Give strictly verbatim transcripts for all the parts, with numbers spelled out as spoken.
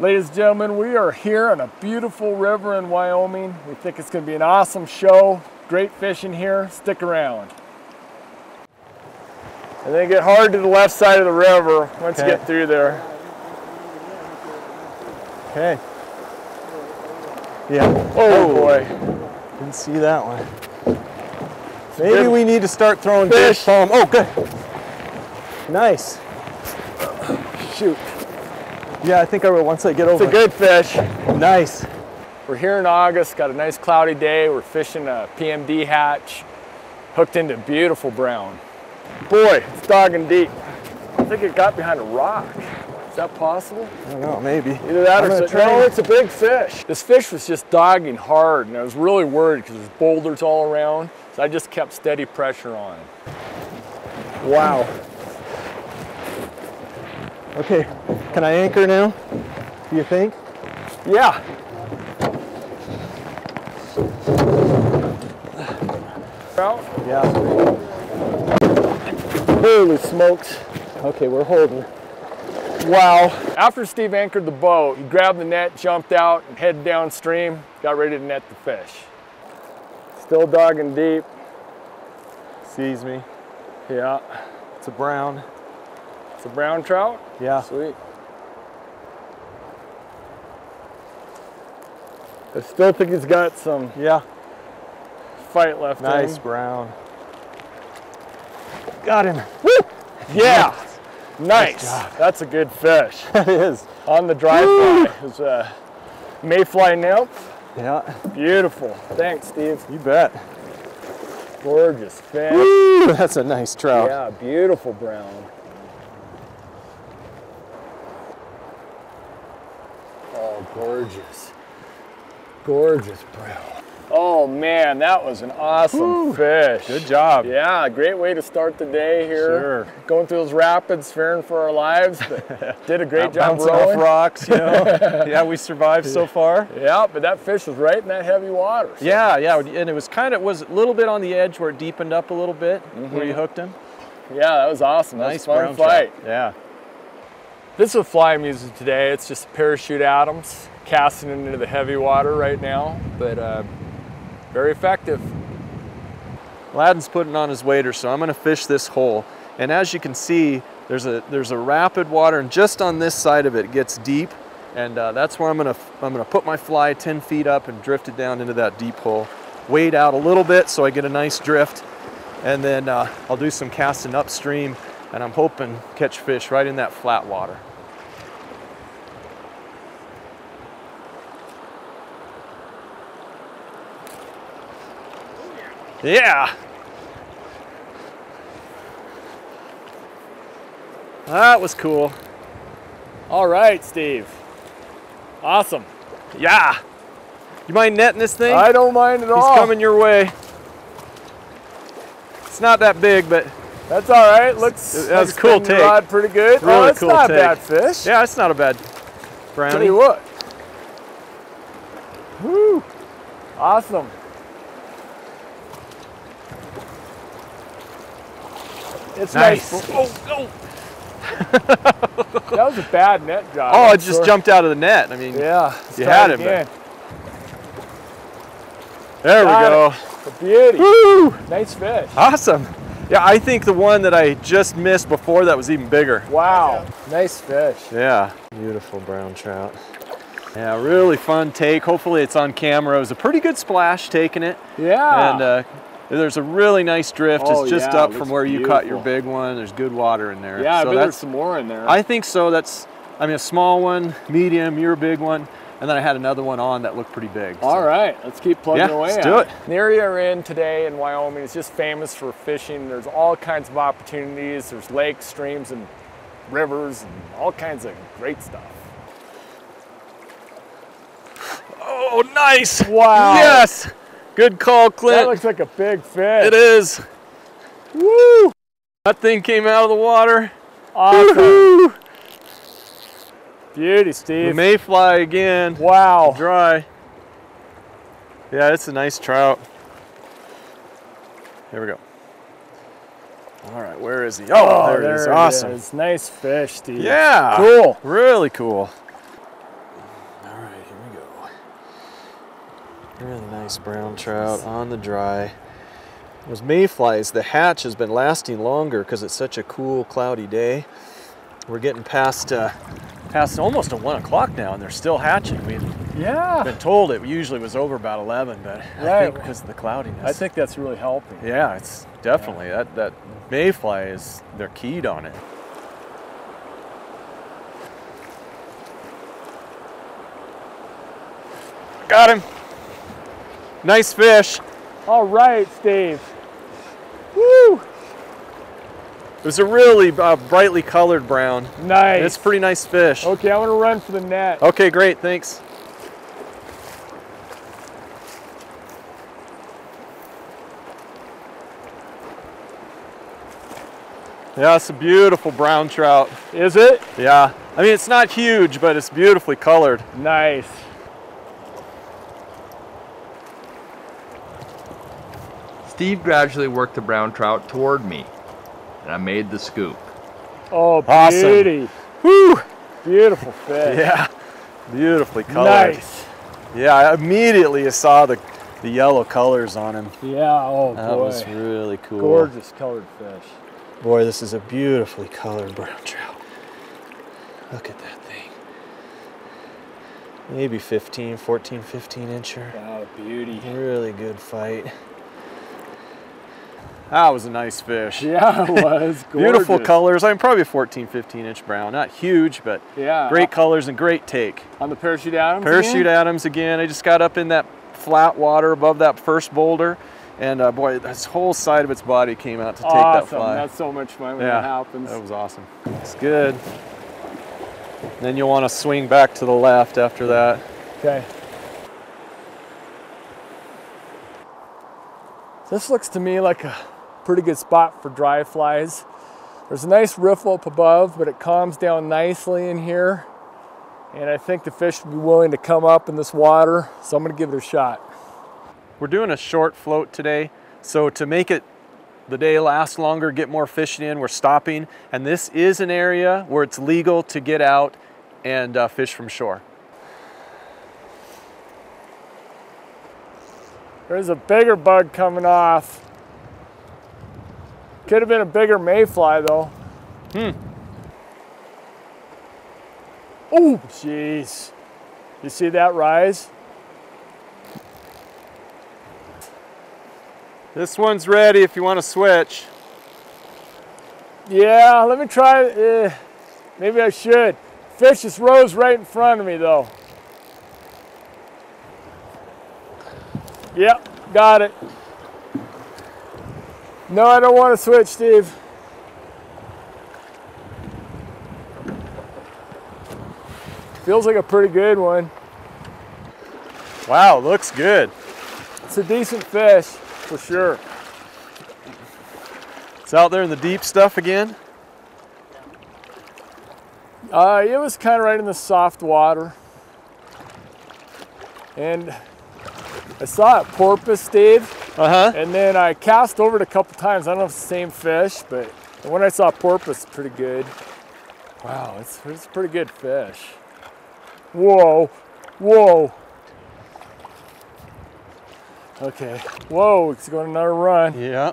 Ladies and gentlemen, we are here on a beautiful river in Wyoming. We think it's going to be an awesome show. Great fishing here. Stick around. And then get hard to the left side of the river once okay. you get through there. Okay. Yeah. Oh, oh boy. Didn't see that one. Maybe good. We need to start throwing fish. Palm. Oh, good. Nice. Shoot. Yeah, I think I will once I get over. It's a good fish. Nice. We're here in August, got a nice cloudy day. We're fishing a P M D hatch, hooked into beautiful brown. Boy, it's dogging deep. I think it got behind a rock. Is that possible? I don't know, maybe. Either that I'm or something. No, it's a big fish. This fish was just dogging hard, and I was really worried because there's boulders all around, so I just kept steady pressure on him. Wow. Okay, can I anchor now, do you think? Yeah. Trout? Yeah. Holy smokes. Okay, we're holding. Wow. After Steve anchored the boat, he grabbed the net, jumped out, and headed downstream, got ready to net the fish. Still dogging deep. Sees me. Yeah. It's a brown. It's a brown trout? Yeah. Sweet. I still think he's got some yeah. fight left in him. Nice brown. Got him. Woo! Yeah. Nice. Nice. That's a good fish. That is. On the dry fly. It's a Mayfly nymph. Yeah. Beautiful. Thanks, Steve. You bet. Gorgeous fish. Woo! That's a nice trout. Yeah, beautiful brown. Gorgeous, gorgeous brown. Oh man, that was an awesome Woo, fish. Good job. Yeah, great way to start the day here. Sure. Going through those rapids, fearing for our lives, but did a great job bouncing rowing. Off rocks, you know. Yeah, we survived so far. Yeah, but that fish was right in that heavy water. So. Yeah, yeah, and it was kind of, was a little bit on the edge where it deepened up a little bit, mm-hmm. where you hooked him. Yeah, that was awesome. Nice that was fun fight. Shot. Yeah. This is what fly I'm using today. It's just Parachute Adams, casting it into the heavy water right now, but uh, very effective. Ladin's putting on his waders, so I'm gonna fish this hole. And as you can see, there's a, there's a rapid water, and just on this side of it, it gets deep, and uh, that's where I'm gonna, I'm gonna put my fly ten feet up and drift it down into that deep hole. Wade out a little bit so I get a nice drift, and then uh, I'll do some casting upstream, and I'm hoping to catch fish right in that flat water. Yeah! That was cool. All right, Steve. Awesome. Yeah! You mind netting this thing? I don't mind at all. He's coming your way. It's not that big, but that's all right. Looks that was like a cool take. Rod pretty good. Really oh, that's cool not a bad fish. Yeah, it's not a bad brownie. Tell you what. Woo! Awesome. It's nice. nice. Oh, oh. That was a bad net job. Oh, I'm it sure. just jumped out of the net. I mean, yeah, you had it. But there Got we go. It. A beauty. Woo! Nice fish. Awesome. Yeah, I think the one that I just missed before that was even bigger. Wow, nice fish. Yeah, beautiful brown trout. Yeah, really fun take. Hopefully it's on camera. It was a pretty good splash taking it. Yeah. And uh, there's a really nice drift. Oh, it's just yeah, up from where beautiful. You caught your big one. There's good water in there. Yeah, so I bet there's some more in there. I think so. That's, I mean, a small one, medium, your big one. And then I had another one on that looked pretty big. All so. Right, let's keep plugging yeah, away. Let's do it. The area we're in today in Wyoming is just famous for fishing. There's all kinds of opportunities. There's lakes, streams, and rivers, and all kinds of great stuff. Oh, nice! Wow! Yes! Good call, Clint. That looks like a big fish. It is. Woo! That thing came out of the water. Awesome. Woo-hoo! Beauty, Steve. The Mayfly again. Wow. Dry. Yeah, it's a nice trout. Here we go. All right, where is he? Oh, oh there, there it is. Awesome. It is. Nice fish, Steve. Yeah. Cool. Really cool. Nice brown trout on the dry. Those mayflies, the hatch has been lasting longer because it's such a cool, cloudy day. We're getting past uh, past almost a one o'clock now, and they're still hatching. We've yeah. been told it usually was over about eleven, but right. I think because of the cloudiness. I think that's really helping. Yeah, it's definitely yeah. that that mayfly is they're keyed on it. Got him. Nice fish. All right, Steve. Woo! It was a really uh, brightly colored brown. Nice. And it's a pretty nice fish. Okay, I'm gonna run for the net. Okay, great, thanks. Yeah, it's a beautiful brown trout. Is it? Yeah. I mean, it's not huge, but it's beautifully colored. Nice. Steve gradually worked the brown trout toward me, and I made the scoop. Oh, beauty. Awesome. Woo! Beautiful fish. Yeah, beautifully colored. Nice. Yeah, I immediately saw the, the yellow colors on him. Yeah, oh that boy. That was really cool. Gorgeous colored fish. Boy, this is a beautifully colored brown trout. Look at that thing. Maybe fifteen, fourteen, fifteen incher. Wow, beauty. Really good fight. That was a nice fish. Yeah, it was. Beautiful colors. I mean, probably a fourteen, fifteen inch brown. Not huge, but yeah. great colors and great take. On the Parachute Adams Parachute again? Adams again. I just got up in that flat water above that first boulder. And uh, boy, this whole side of its body came out to take awesome. that fly. That's so much fun when yeah, that happens. That was awesome. It's good. Then you'll want to swing back to the left after that. Okay. This looks to me like a pretty good spot for dry flies. There's a nice riffle up above, but it calms down nicely in here. And I think the fish would be willing to come up in this water, so I'm gonna give it a shot. We're doing a short float today, so to make it the day last longer, get more fishing in, we're stopping. And this is an area where it's legal to get out and uh, fish from shore. There's a bigger bug coming off. Could have been a bigger mayfly though. Hmm. Oh, jeez. You see that rise? This one's ready if you want to switch. Yeah, let me try. Eh, maybe I should. Fish just rose right in front of me though. Yep, got it. No, I don't want to switch, Steve. Feels like a pretty good one. Wow, looks good. It's a decent fish, for sure. It's out there in the deep stuff again? Uh, it was kind of right in the soft water. And I saw it porpoise, Steve, uh-huh. and then I cast over it a couple times. I don't know if it's the same fish, but the one I saw porpoise is pretty good. Wow, it's, it's a pretty good fish. Whoa, whoa. Okay, whoa, it's going another run. Yeah.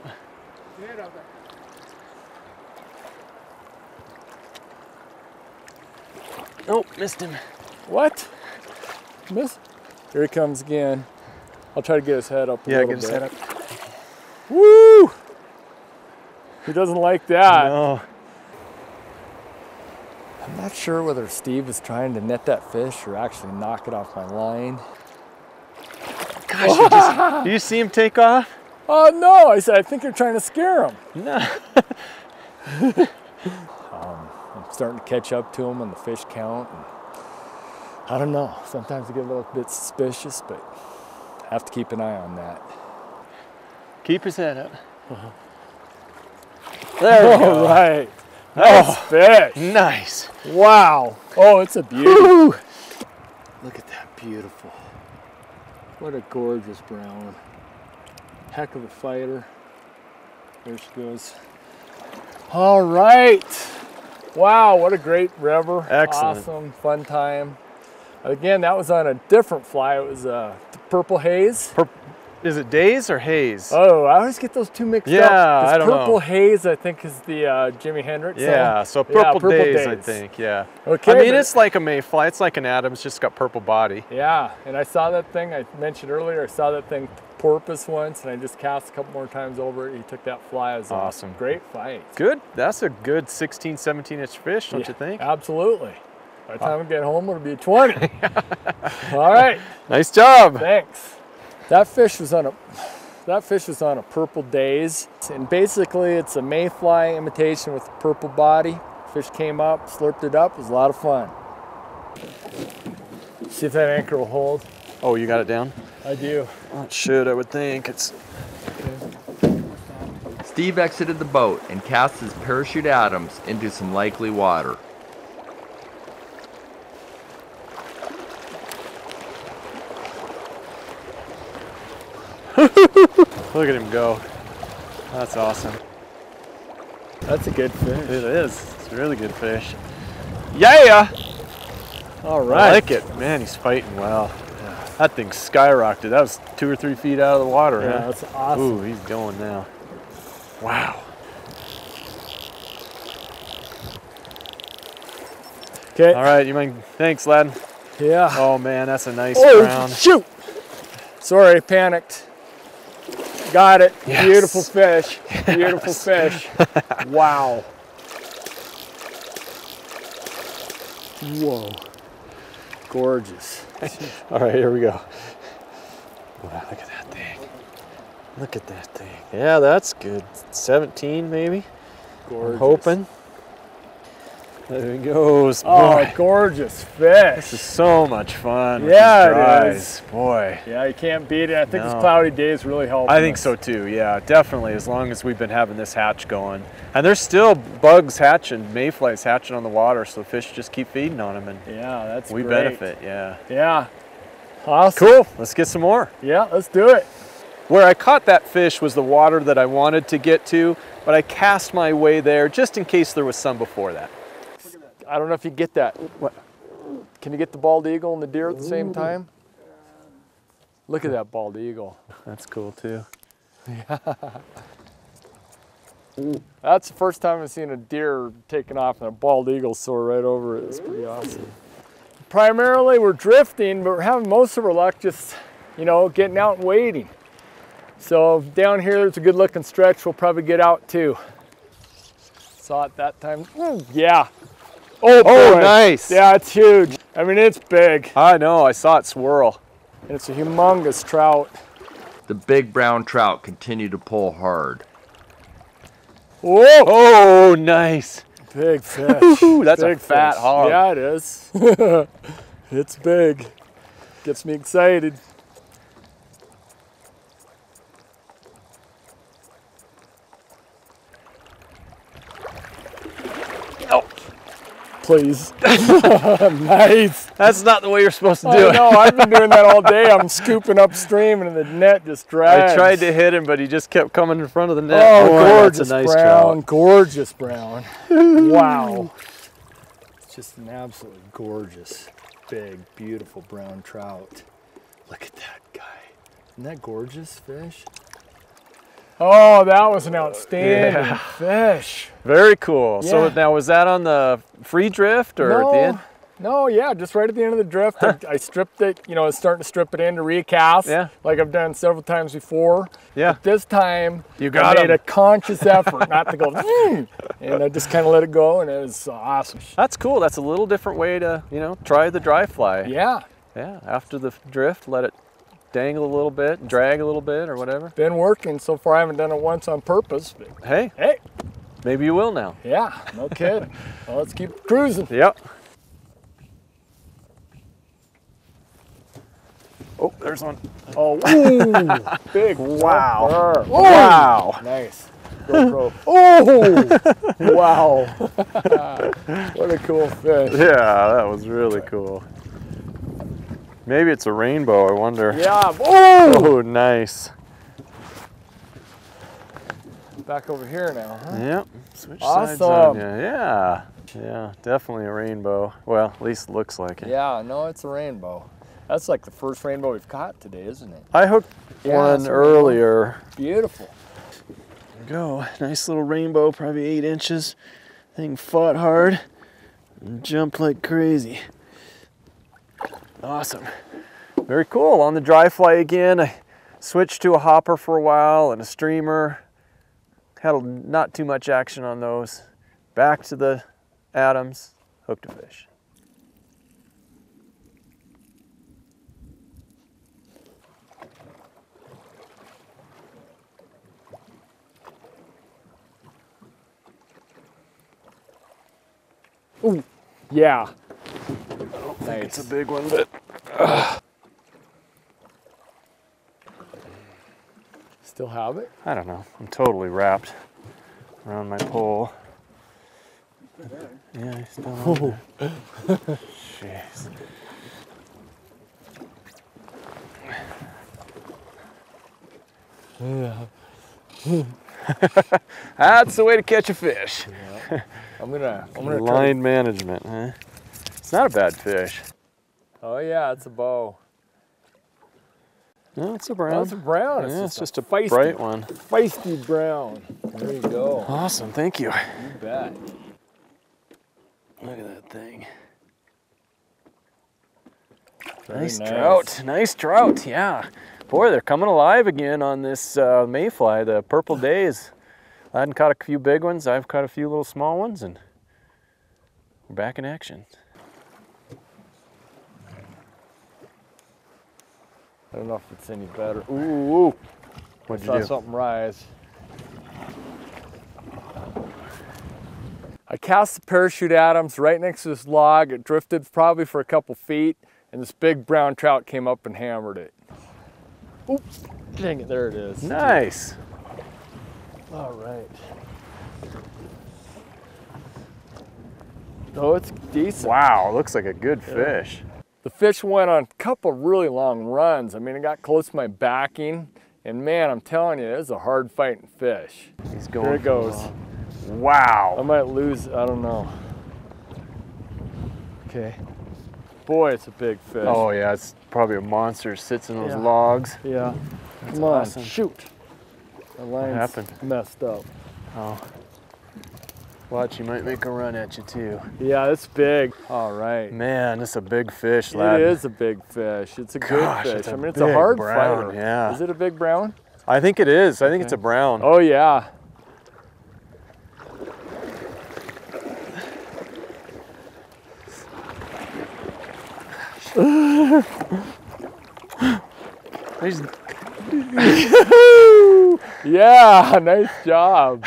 Oh, missed him. What? Missed? Here he comes again. I'll try to get his head up a yeah, little bit. Yeah, get his head up. Woo! He doesn't like that. No. I'm not sure whether Steve is trying to net that fish or actually knock it off my line. Gosh, oh. you just, do you see him take off? Oh, no. I said, I think you're trying to scare him. No. um, I'm starting to catch up to him on the fish count. And I don't know. Sometimes I get a little bit suspicious, but have to keep an eye on that. Keep his head up. Uh-huh. There we go. All right. Nice oh, fish. Nice. Wow. Oh, it's a beauty. Woo. Look at that beautiful. What a gorgeous brown. Heck of a fighter. There she goes. All right. Wow, what a great river. Excellent. Awesome, fun time. Again, that was on a different fly. It was a Purple Haze. Pur is it Daze or Haze? Oh, I always get those two mixed yeah, up. Yeah, I don't purple know. Purple Haze, I think, is the uh, Jimi Hendrix song. Yeah, so Purple, yeah, purple Daze, Daze, I think, yeah. Okay. I mean, it's like a Mayfly. It's like an Adams, just got purple body. Yeah, and I saw that thing I mentioned earlier. I saw that thing porpoise once, and I just cast a couple more times over it. He took that fly as awesome. A great fight. Good. That's a good sixteen, seventeen inch fish, don't yeah, you think? Absolutely. By the time we get home, it'll be twenty. All right. Nice job. Thanks. That fish was on a, that fish was on a Purple Daze, and basically it's a Mayfly imitation with a purple body. Fish came up, slurped it up. It was a lot of fun. See if that anchor will hold. Oh, you got it down? I do. Well, it should, I would think. It's. Steve exited the boat and cast his Parachute Adams into some likely water. Look at him go. That's awesome. That's a good fish. It is. It's a really good fish. Yeah! All right. I like it. Man, he's fighting well. Yeah. That thing skyrocketed. That was two or three feet out of the water. Yeah, huh? That's awesome. Ooh, he's going now. Wow. Okay. All right, you mind? Thanks, lad. Yeah. Oh, man, that's a nice oh, brown. Shoot! Sorry, panicked. Got it. Yes. Beautiful fish. Yes. Beautiful fish. Wow. Whoa. Gorgeous. All right, here we go. Wow, look at that thing. Look at that thing. Yeah, that's good. seventeen maybe. Gorgeous. I'm hoping. There he goes. Oh, boy. Gorgeous fish. This is so much fun. Yeah, it is. Boy. Yeah, you can't beat it. I think no. This cloudy day is really helping. I think us. so too, yeah, definitely, as long as we've been having this hatch going. And there's still bugs hatching, mayflies hatching on the water, so fish just keep feeding on them. And yeah, that's we great. benefit, yeah. Yeah. Awesome. Cool. Let's get some more. Yeah, let's do it. Where I caught that fish was the water that I wanted to get to, but I cast my way there just in case there was some before that. I don't know if you get that. What? Can you get the bald eagle and the deer at the same time? Look at that bald eagle. That's cool too. Yeah. That's the first time I've seen a deer taken off and a bald eagle soar right over it. It's pretty awesome. Primarily we're drifting, but we're having most of our luck just, you know, getting out and waiting. So down here, there's a good looking stretch. We'll probably get out too. Saw it that time. Yeah. Oh, oh nice. Yeah, it's huge. I mean, it's big. I know, I saw it swirl. And it's a humongous trout. The big brown trout continue to pull hard. Whoa! Oh, nice. Big fish. Ooh, that's big a fat fish. hog. Yeah, it is. It's big. Gets me excited. Please. Nice. That's not the way you're supposed to do I know. it. No, I've been doing that all day. I'm scooping upstream and the net just drags. I tried to hit him, but he just kept coming in front of the net. Oh, oh gorgeous wow, that's a nice brown, trout. gorgeous brown. Wow. It's just an absolutely gorgeous, big, beautiful brown trout. Look at that guy. Isn't that gorgeous fish? Oh, that was an outstanding yeah. fish. Very cool. Yeah. So now, was that on the free drift or no, at the end? No, yeah, just right at the end of the drift. Huh. I, I stripped it, you know, I was starting to strip it in to recast, yeah. like I've done several times before. Yeah. But this time, you got I made him. a conscious effort not to go, mm, and I just kind of let it go, and it was awesome. That's cool. That's a little different way to, you know, try the dry fly. Yeah. Yeah, after the drift, let it dangle a little bit, drag a little bit or whatever. Been working so far. I haven't done it once on purpose. But hey, hey, maybe you will now. Yeah, no kidding. Well, let's keep cruising. Yep. Oh, there's one. Oh, ooh, big. Wow. Wow. Wow. Nice. GoPro. Oh, wow. What a cool fish. Yeah, that was really cool. Maybe it's a rainbow, I wonder. Yeah. Oh, nice. Back over here now, huh? Yep. Switch awesome. sides on you. Yeah. Yeah, definitely a rainbow. Well, at least looks like it. Yeah, no, it's a rainbow. That's like the first rainbow we've caught today, isn't it? I hooked yeah, one earlier. Beautiful. There we go. Nice little rainbow, probably eight inches. Thing fought hard and jumped like crazy. Awesome. Very cool. On the dry fly again. I switched to a hopper for a while and a streamer. Had not too much action on those. Back to the Adams, hooked a fish. Ooh, yeah. I don't think nice. It's a big one, but uh. Still have it? I don't know. I'm totally wrapped around my pole. Yeah, he's still on there. Jeez. Yeah. That's the way to catch a fish. Yeah. I'm gonna. I'm gonna line management, huh? It's not a bad fish. Oh yeah, it's a bow. No, it's a brown. No, it's a brown. It's, yeah, just, it's just a feisty, bright one. Feisty brown. There you go. Awesome. Thank you. You bet. Look at that thing. Nice, nice trout. Nice trout. Yeah. Boy, they're coming alive again on this uh, Mayfly, the Purple Haze. I hadn't caught a few big ones. I've caught a few little small ones, and we're back in action. I don't know if it's any better. Ooh, ooh. What'd you do? I saw something rise. I cast the Parachute Adams right next to this log. It drifted probably for a couple feet, and this big brown trout came up and hammered it. Oops, dang it, there it is. Nice. All right. Oh, it's decent. Wow, looks like a good fish. Yeah. The fish went on a couple really long runs. I mean, it got close to my backing, and man, I'm telling you, it was a hard fighting fish. He's going. There it goes. Wow. I might lose, I don't know. Okay. Boy, it's a big fish. Oh yeah, it's probably a monster. Sits in those yeah. logs. Yeah. That's Come on, awesome. Shoot. The line's messed up. Oh. Watch, you might make a run at you too. Yeah, it's big. All right. Man, it's a big fish, lad. It is a big fish. It's a Gosh, good fish. I mean, it's a hard brown. Fighter. Yeah. Is it a big brown? I think it is. I okay. think it's a brown. Oh, yeah. Yeah, nice job.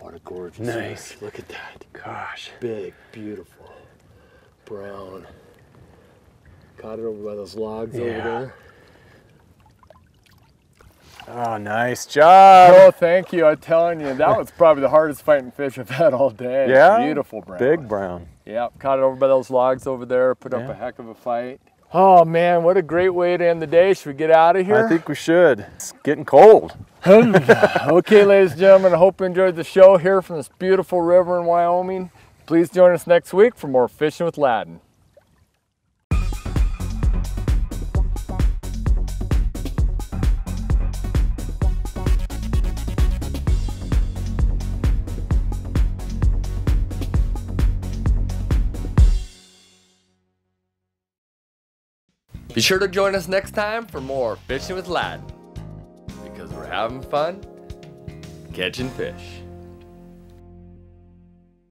What a gorgeous nice. Fish. Look at that. Gosh. Big, beautiful, brown. Caught it over by those logs yeah. over there. Oh, nice job. Oh, thank you. I'm telling you, that was probably the hardest fighting fish I've had all day. Yeah. Beautiful brown. Big brown. Yep, caught it over by those logs over there, put yeah. up a heck of a fight. Oh man, what a great way to end the day. Should we get out of here? I think we should. It's getting cold. Okay, ladies and gentlemen, I hope you enjoyed the show here from this beautiful river in Wyoming. Please join us next week for more Fishing with Ladin. Be sure to join us next time for more Fishing with Ladin, because we're having fun catching fish.